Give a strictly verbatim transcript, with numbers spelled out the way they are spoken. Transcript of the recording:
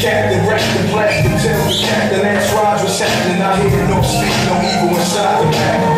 Captain, rest in plastic, tell the captain, ass rods reception, not hearing no speak, no evil inside the pack.